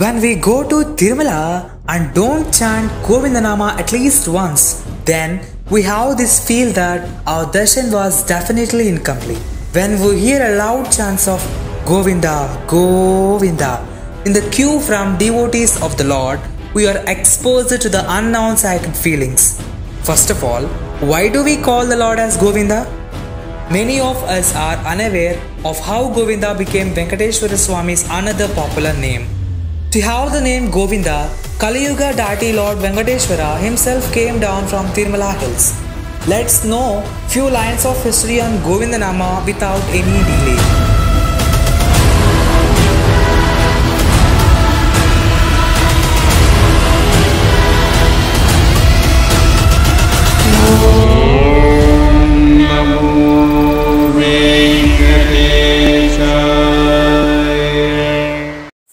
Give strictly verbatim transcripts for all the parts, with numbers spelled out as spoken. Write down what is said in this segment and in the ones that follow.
When we go to Tirumala and don't chant Govindanama at least once, then we have this feel that our darshan was definitely incomplete. When we hear a loud chants of Govinda, Govinda in the queue from devotees of the Lord, we are exposed to the unknown psychic feelings. First of all, why do we call the Lord as Govinda? Many of us are unaware of how Govinda became Venkateshwara Swami's another popular name. To have the name Govinda, Kaliyuga deity Lord Venkateshwara himself came down from Tirumala hills. Let's know few lines of history on Govindanama without any delay.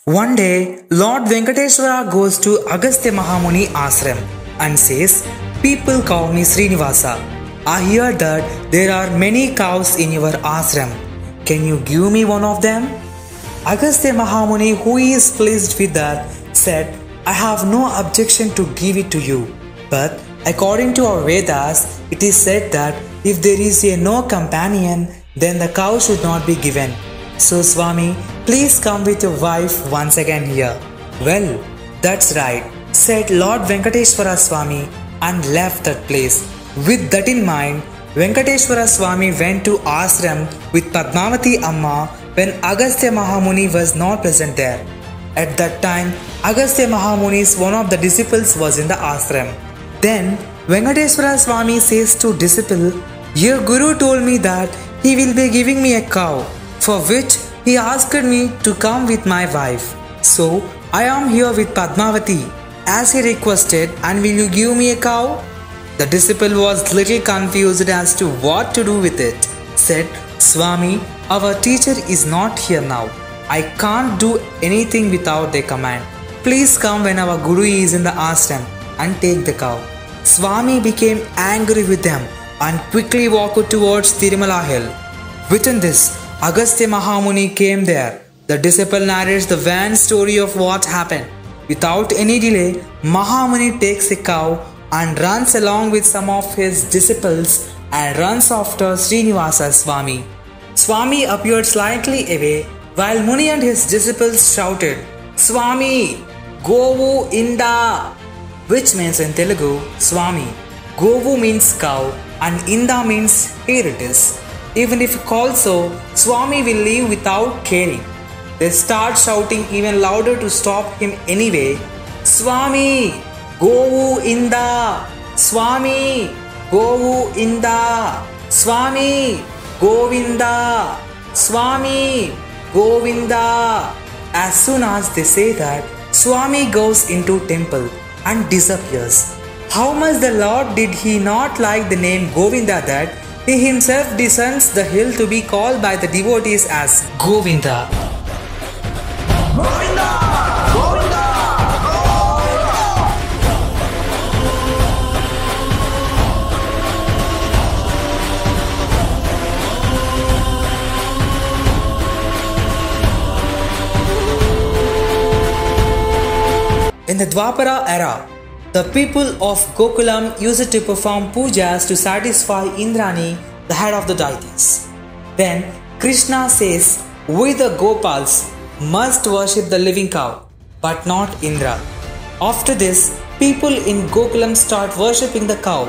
One day, Lord Venkateshwara goes to Agastya Mahamuni ashram and says, "People call me Srinivasa. I hear that there are many cows in your ashram. Can you give me one of them?" Agastya Mahamuni, who is pleased with that, said, "I have no objection to give it to you. But according to our Vedas, it is said that if there is a no companion, then the cow should not be given. So Swami, please come with your wife once again here." "Well, that's right," said Lord Venkateshwara Swami and left that place. With that in mind, Venkateshwara Swami went to ashram with Padmavati Amma when Agastya Mahamuni was not present there. At that time, Agastya Mahamuni's one of the disciples was in the ashram. Then Venkateshwara Swami says to disciple, "Your guru told me that he will be giving me a cow, for which he asked me to come with my wife. So I am here with Padmavati as he requested, and will you give me a cow?" The disciple was little confused as to what to do with it. Said, "Swami, our teacher is not here now. I can't do anything without their command. Please come when our guru is in the ashram and take the cow." Swami became angry with them and quickly walked towards Tirumala hill. Within this, Agastya Mahamuni came there. The disciple narrates the van story of what happened. Without any delay, Mahamuni takes a cow and runs along with some of his disciples and runs after Srinivasa Swami. Swami appeared slightly away while Muni and his disciples shouted, "Swami, Govu Inda," which means in Telugu, Swami. Govu means cow and Inda means here it is. Even if called so, Swami will leave without caring. They start shouting even louder to stop him anyway. "Swami, Govu Inda! Swami, Govu Inda! Swami, Govinda! Swami, Govinda!" As soon as they say that, Swami goes into temple and disappears. How much the Lord did he not like the name Govinda that he himself descends the hill to be called by the devotees as Govinda. Govinda! Govinda! Govinda! In the Dwapara era, the people of Gokulam used to perform pujas to satisfy Indrani, the head of the deities. Then Krishna says, "We the Gopals must worship the living cow, but not Indra." After this, people in Gokulam start worshipping the cow.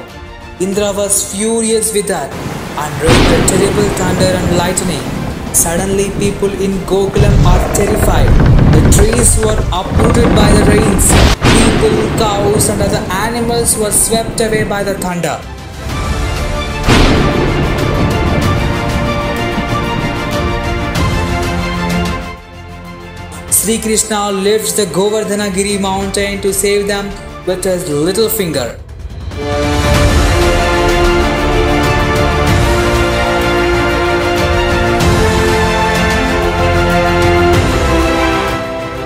Indra was furious with that and rained a terrible thunder and lightning. Suddenly people in Gokulam are terrified. The trees were uprooted by the rains. People, cows and other animals were swept away by the thunder. Sri Krishna lifts the Govardhanagiri mountain to save them with his little finger.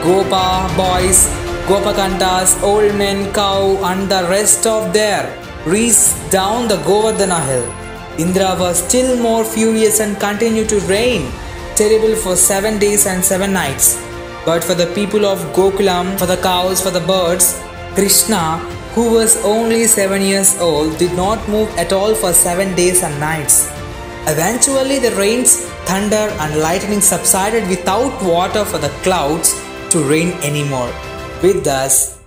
Gopa boys, Gopakantas, old men, cow and the rest of their reached down the Govardhana hill. Indra was still more furious and continued to rain, terrible for seven days and seven nights. But for the people of Gokulam, for the cows, for the birds, Krishna, who was only seven years old, did not move at all for seven days and nights. Eventually, the rains, thunder and lightning subsided without water for the clouds to rain anymore. With thus,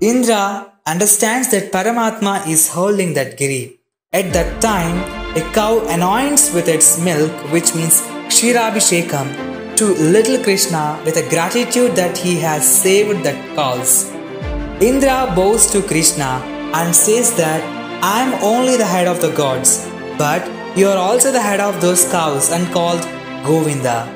Indra understands that Paramatma is holding that Giri. At that time, a cow anoints with its milk, which means Kshirabhishekam, to little Krishna with a gratitude that he has saved that cows. Indra bows to Krishna and says that, I am only the head of the gods, but you are also the head of those cows and called Govinda.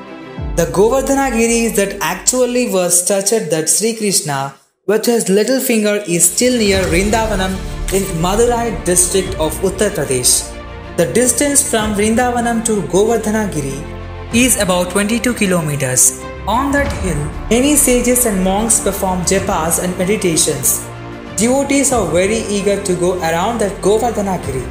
The Govardhanagiri is that actually was touched that Sri Krishna with his little finger is still near Vrindavanam in Mathura district of Uttar Pradesh. The distance from Vrindavanam to Govardhanagiri is about twenty-two kilometers. On that hill, many sages and monks perform japas and meditations. Devotees are very eager to go around that Govardhanagiri.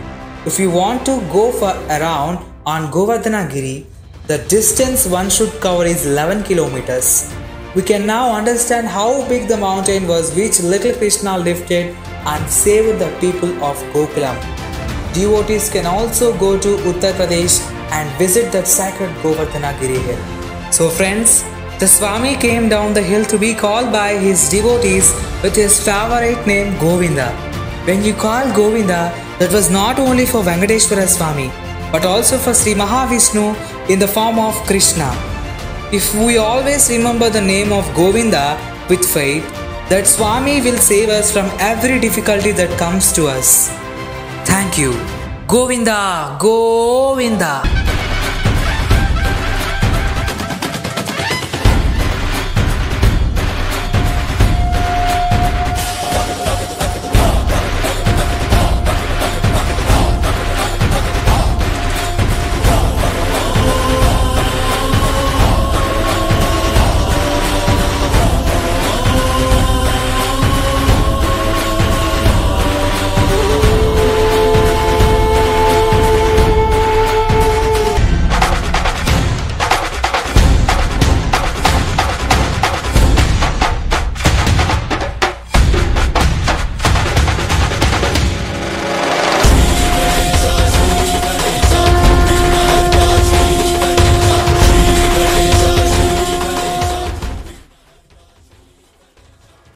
If you want to go for around on Govardhanagiri, the distance one should cover is eleven kilometers. We can now understand how big the mountain was which little Krishna lifted and saved the people of Gokulam. Devotees can also go to Uttar Pradesh and visit that sacred Govardhanagiri hill. So friends, the Swami came down the hill to be called by his devotees with his favorite name Govinda. When you call Govinda, that was not only for Venkateshwara Swami, but also for Sri Mahavishnu in the form of Krishna. If we always remember the name of Govinda with faith, that Swami will save us from every difficulty that comes to us. Thank you. Govinda, Govinda.